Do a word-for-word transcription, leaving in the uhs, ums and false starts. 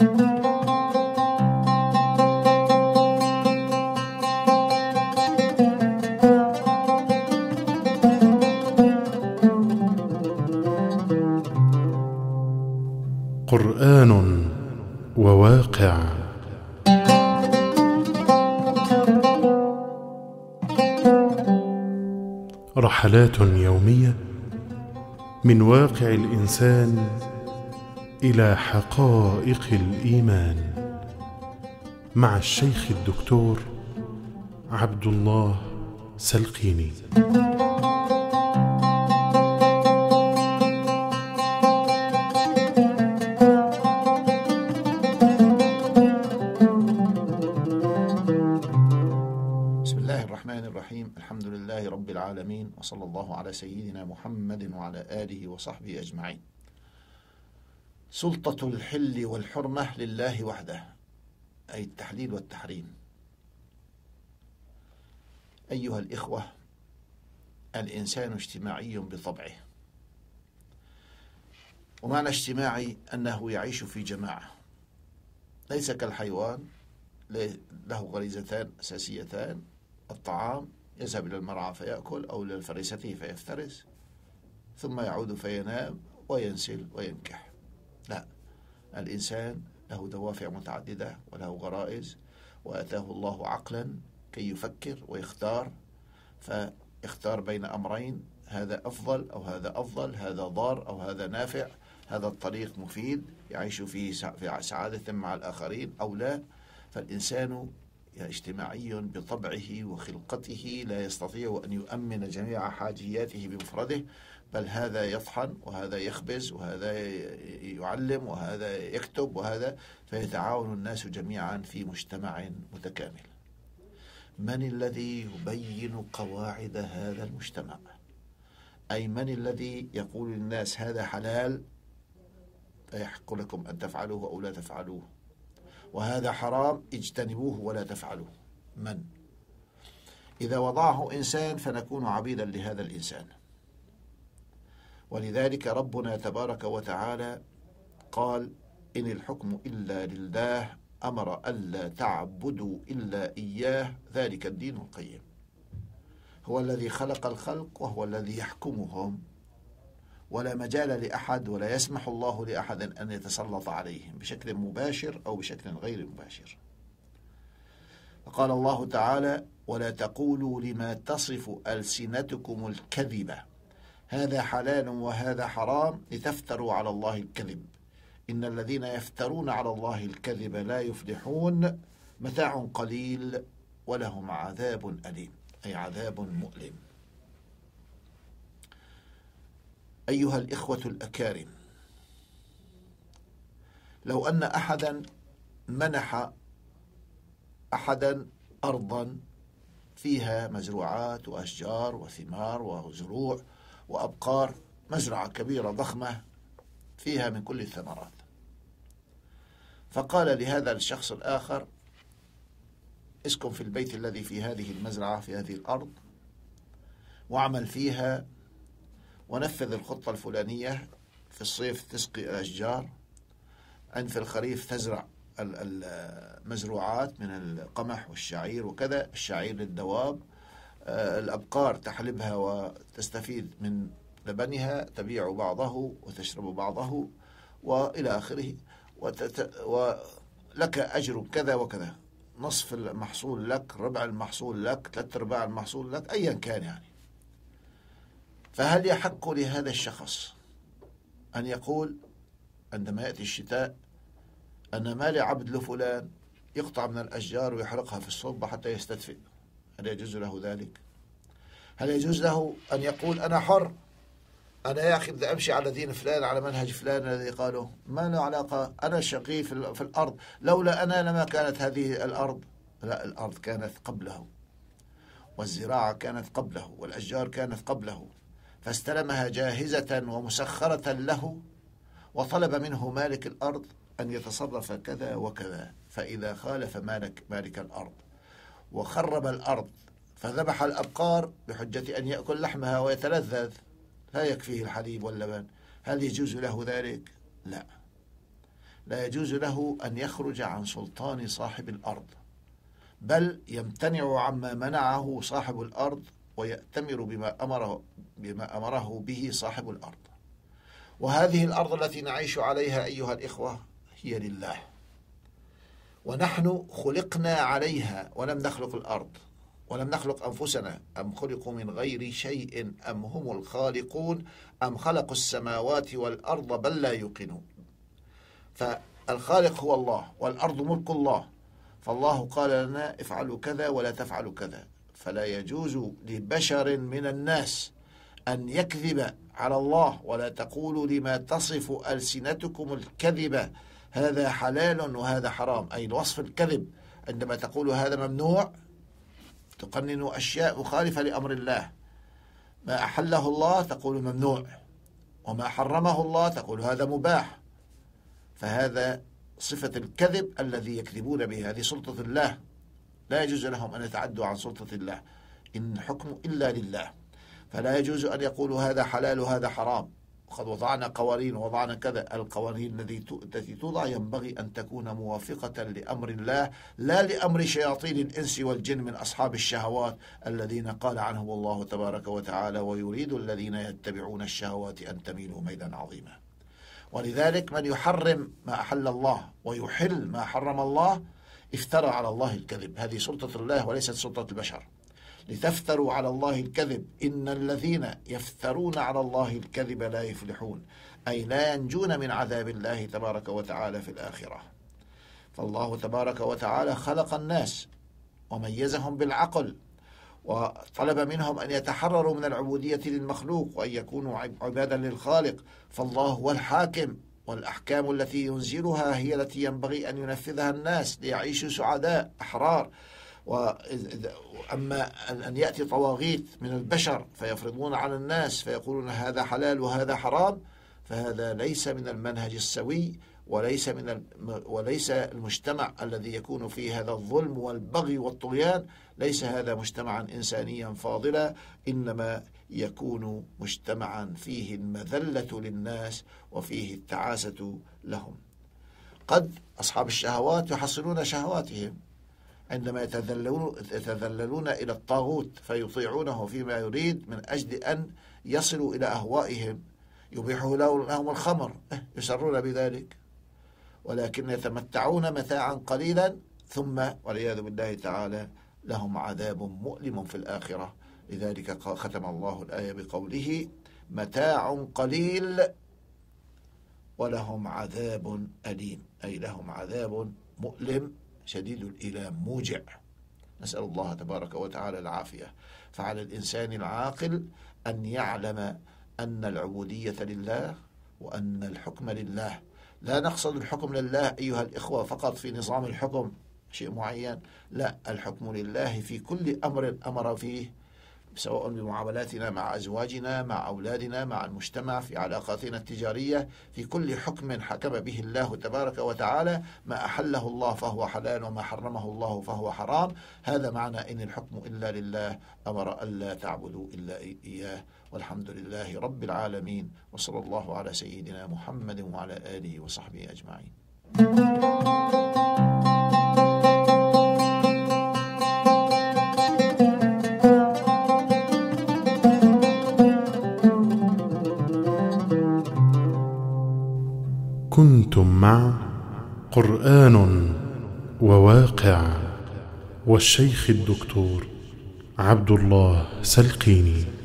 قرآن وواقع. رحلات يومية من واقع الإنسان إلى حقائق الإيمان مع الشيخ الدكتور عبد الله سلقيني. الحمد لله رب العالمين، وصلى الله على سيدنا محمد وعلى آله وصحبه أجمعين. سلطة الحل والحرمة لله وحده، أي التحليل والتحريم. أيها الإخوة، الإنسان اجتماعي بطبعه، ومعنى اجتماعي أنه يعيش في جماعة، ليس كالحيوان له غريزتان أساسيتان: الطعام، يذهب إلى المرعى فيأكل أو إلى فريسته فيفترس، ثم يعود فينام وينسل وينكح. لا، الإنسان له دوافع متعددة وله غرائز، وأتاه الله عقلا كي يفكر ويختار، فيختار بين أمرين: هذا أفضل أو هذا أفضل، هذا ضار أو هذا نافع، هذا الطريق مفيد يعيش فيه في سعادة مع الآخرين أو لا. فالإنسان اجتماعي بطبعه وخلقته، لا يستطيع أن يؤمن جميع حاجياته بمفرده، بل هذا يطحن وهذا يخبز وهذا يعلم وهذا يكتب وهذا، فيتعاون الناس جميعا في مجتمع متكامل. من الذي يبين قواعد هذا المجتمع؟ أي من الذي يقول للناس هذا حلال فيحق لكم أن تفعلوه أو لا تفعلوه، وهذا حرام اجتنبوه ولا تفعلوه؟ من؟ إذا وضعه إنسان فنكون عبيدا لهذا الإنسان. ولذلك ربنا تبارك وتعالى قال: إن الحكم إلا لله، أمر ألا تعبدوا إلا إياه، ذلك الدين القيم. هو الذي خلق الخلق وهو الذي يحكمهم، ولا مجال لأحد ولا يسمح الله لأحد أن يتسلط عليهم بشكل مباشر أو بشكل غير مباشر. فقال الله تعالى: ولا تقولوا لما تصف ألسنتكم الكذبة هذا حلال وهذا حرام لتفتروا على الله الكذب، إن الذين يفترون على الله الكذب لا يفلحون، متاع قليل ولهم عذاب أليم، أي عذاب مؤلم. أيها الإخوة الأكارم، لو أن أحدا منح أحدا أرضا فيها مزروعات وأشجار وثمار وزروع وأبقار، مزرعة كبيرة ضخمة فيها من كل الثمرات، فقال لهذا الشخص الآخر: اسكن في البيت الذي في هذه المزرعة في هذه الأرض، واعمل فيها، ونفذ الخطة الفلانية: في الصيف تسقي الأشجار، أن في الخريف تزرع المزروعات من القمح والشعير وكذا، الشعير للدواب، الأبقار تحلبها وتستفيد من لبنها، تبيع بعضه وتشرب بعضه وإلى آخره، ولك أجر كذا وكذا، نصف المحصول لك، ربع المحصول لك، ثلاث أرباع المحصول لك، أيا كان يعني. فهل يحق لهذا الشخص أن يقول عندما يأتي الشتاء أن ما لعبد لفلان يقطع من الأشجار ويحرقها في الصبة حتى يستدفئ؟ هل يجوز له ذلك؟ هل يجوز له أن يقول أنا حر، أنا يا أخي بدي أمشي على دين فلان، على منهج فلان الذي قاله، ما له علاقة، أنا شقي في الأرض، لولا أنا لما كانت هذه الأرض؟ لا، الأرض كانت قبله، والزراعة كانت قبله، والأشجار كانت قبله، فاستلمها جاهزة ومسخرة له، وطلب منه مالك الأرض أن يتصرف كذا وكذا، فإذا خالف مالك مالك الأرض وخرب الأرض فذبح الأبقار بحجة أن يأكل لحمها ويتلذذ، لا يكفيه الحليب واللبن، هل يجوز له ذلك؟ لا. لا يجوز له أن يخرج عن سلطان صاحب الأرض، بل يمتنع عما منعه صاحب الأرض ويأتمر بما أمره, بما أمره به صاحب الأرض. وهذه الأرض التي نعيش عليها أيها الإخوة هي لله، ونحن خلقنا عليها ولم نخلق الأرض ولم نخلق أنفسنا. أم خلقوا من غير شيء أم هم الخالقون أم خلقوا السماوات والأرض بل لا يوقنون. فالخالق هو الله والأرض ملك الله، فالله قال لنا افعلوا كذا ولا تفعلوا كذا، فلا يجوز لبشر من الناس أن يكذب على الله. ولا تقولوا لما تصف ألسنتكم الكذبة هذا حلال وهذا حرام، أي الوصف الكذب، عندما تقول هذا ممنوع تقنن أشياء مخالفة لأمر الله. ما أحله الله تقول ممنوع، وما حرمه الله تقول هذا مباح، فهذا صفة الكذب الذي يكذبون به، هذه سلطة الله، لا يجوز لهم أن يتعدوا عن سلطة الله، إن الحكم إلا لله. فلا يجوز أن يقولوا هذا حلال وهذا حرام، وقد وضعنا قوانين ووضعنا كذا. القوانين التي توضع ينبغي أن تكون موافقة لأمر الله، لا لأمر شياطين الإنس والجن من أصحاب الشهوات الذين قال عنهم الله تبارك وتعالى ويريد الذين يتبعون الشهوات أن تميلوا ميلا عظيما. ولذلك من يحرم ما أحل الله ويحل ما حرم الله افترى على الله الكذب، هذه سلطة الله وليست سلطة البشر. لتفتروا على الله الكذب، إن الذين يفترون على الله الكذب لا يفلحون، أي لا ينجون من عذاب الله تبارك وتعالى في الآخرة. فالله تبارك وتعالى خلق الناس وميزهم بالعقل، وطلب منهم أن يتحرروا من العبودية للمخلوق وأن يكونوا عبادا للخالق. فالله هو الحاكم، والأحكام التي ينزلها هي التي ينبغي أن ينفذها الناس ليعيشوا سعداء أحرار. وأما أن يأتي طواغيت من البشر فيفرضون على الناس فيقولون هذا حلال وهذا حرام، فهذا ليس من المنهج السوي، وليس من وليس المجتمع الذي يكون فيه هذا الظلم والبغي والطغيان، ليس هذا مجتمعا إنسانيا فاضلا، إنما يكون مجتمعا فيه المذلة للناس وفيه التعاسة لهم. قد أصحاب الشهوات يحصلون شهواتهم عندما يتذللون إلى الطاغوت فيطيعونه فيما يريد من أجل أن يصلوا إلى أهوائهم. يبيحه لهم الخمر، يسرون بذلك، ولكن يتمتعون متاعا قليلا، ثم والعياذ بالله تعالى لهم عذاب مؤلم في الآخرة. لذلك ختم الله الآية بقوله متاع قليل ولهم عذاب أليم، أي لهم عذاب مؤلم شديد الإلام موجع. نسأل الله تبارك وتعالى العافية. فعلى الإنسان العاقل أن يعلم أن العبودية لله وأن الحكم لله. لا نقصد الحكم لله أيها الإخوة فقط في نظام الحكم شيء معين، لا، الحكم لله في كل أمر أمر فيه، سواء بمعاملاتنا مع أزواجنا، مع أولادنا، مع المجتمع، في علاقاتنا التجارية، في كل حكم حكم به الله تبارك وتعالى. ما أحله الله فهو حلال وما حرمه الله فهو حرام. هذا معنى إن الحكم إلا لله، أمر ألا تعبدوا إلا إياه. والحمد لله رب العالمين، وصلى الله على سيدنا محمد وعلى آله وصحبه أجمعين. كنتم مع قرآن وواقع والشيخ الدكتور عبد الله سلقيني.